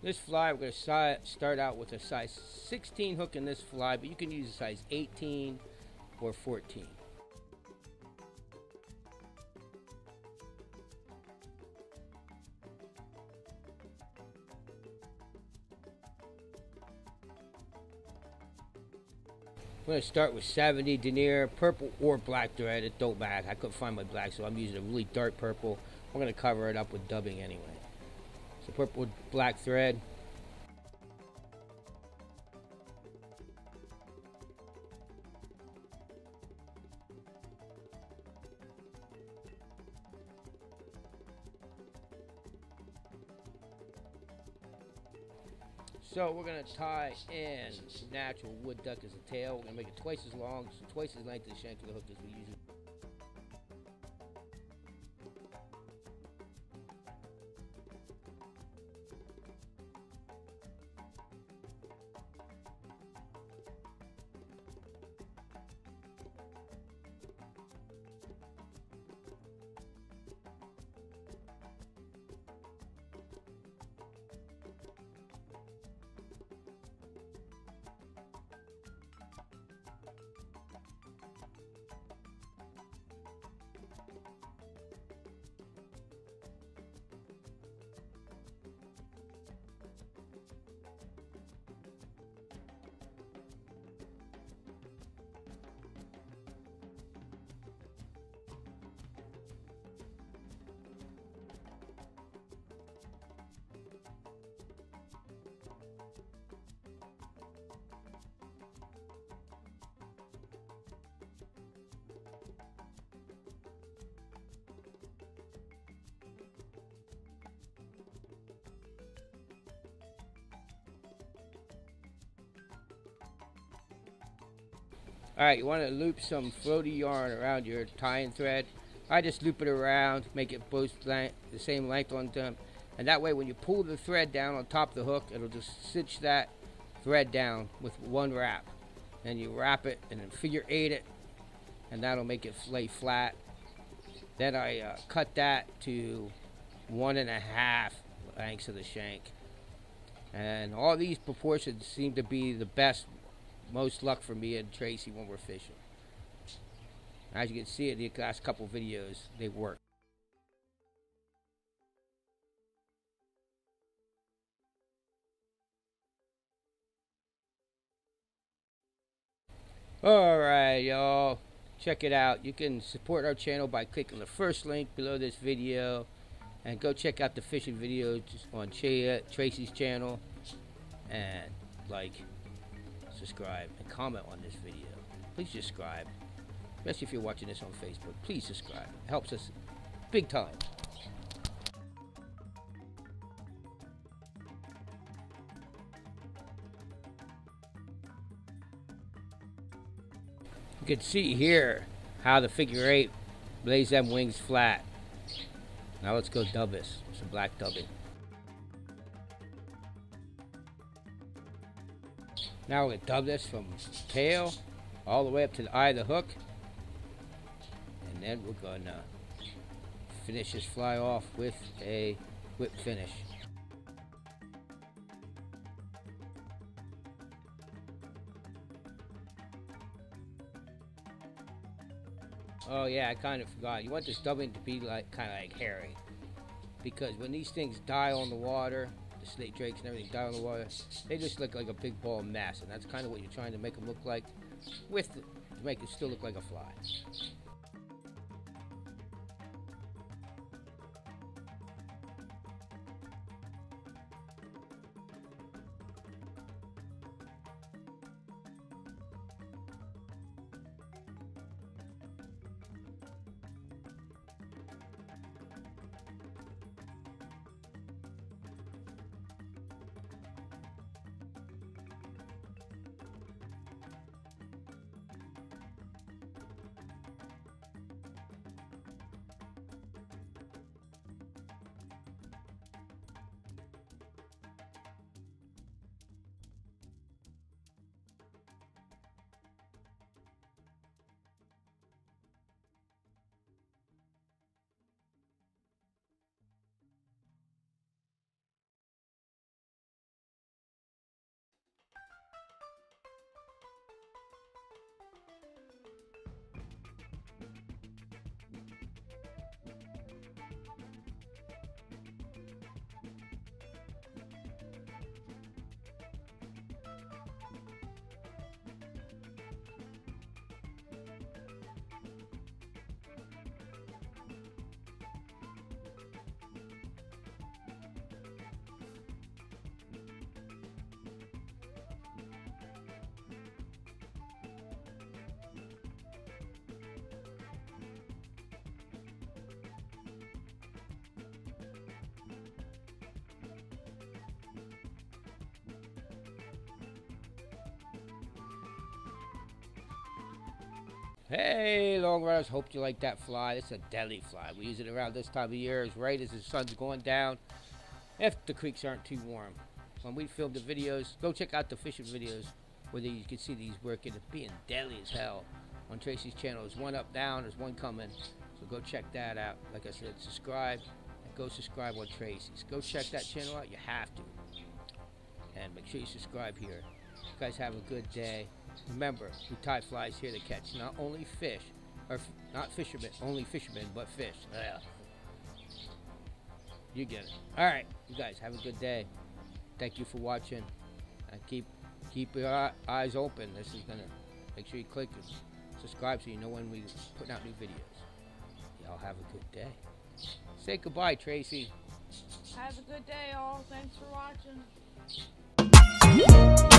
This fly, we're going to start out with a size 16 hook in this fly, but you can use a size 18 or 14. I'm going to start with 70 denier, purple or black thread, it don't matter. I couldn't find my black, so I'm using a really dark purple. I'm going to cover it up with dubbing anyway. So purple, black thread. So we're going to tie in natural wood duck as a tail. We're going to make it twice as long, so twice as length of the shank of the hook as we usually do. Alright, you want to loop some floaty yarn around your tying thread. I just loop it around, make it both the same length on them. And that way when you pull the thread down on top of the hook, it'll just cinch that thread down with one wrap. Then you wrap it and then figure eight it, and that'll make it lay flat. Then I cut that to 1.5 lengths of the shank. And all these proportions seem to be the best. Most luck for me and Tracy when we're fishing. As you can see in the last couple videos, they work. Alright y'all, check it out. You can support our channel by clicking the first link below this video. And go check out the fishing videos on Tracy's channel. And like, subscribe, and comment on this video. Please subscribe, especially if you're watching this on Facebook. Please subscribe, it helps us big time. You can see here how the figure eight lays them wings flat. Now let's go dub this, some black dubbing. Now we're going to dub this from tail all the way up to the eye of the hook. And then we're going to finish this fly off with a whip finish. Oh yeah, I kind of forgot. You want this dubbing to be like kind of like herring. Because when these things die on the water, the slate drakes and everything die on the water, they just look like a big ball of mess, and that's kind of what you're trying to make them look like, with the, to make it still look like a fly. Hey, long runners, hope you like that fly. It's a deadly fly. We use it around this time of year, as right as the sun's going down, if the creeks aren't too warm. When we filmed the videos, go check out the fishing videos where you can see these working. It's being deadly as hell on Tracy's channel. There's one up, down, there's one coming. So go check that out. Like I said, subscribe, and go subscribe on Tracy's. Go check that channel out. You have to. And make sure you subscribe here. You guys have a good day. Remember, we tie flies here to catch not only fish, or not fishermen, only fishermen, but fish. Ugh. You get it. All right, you guys have a good day. Thank you for watching. And keep your eyes open. This is gonna make sure you click and subscribe so you know when we putting out new videos. Y'all have a good day. Say goodbye, Tracy. Have a good day, all. Thanks for watching.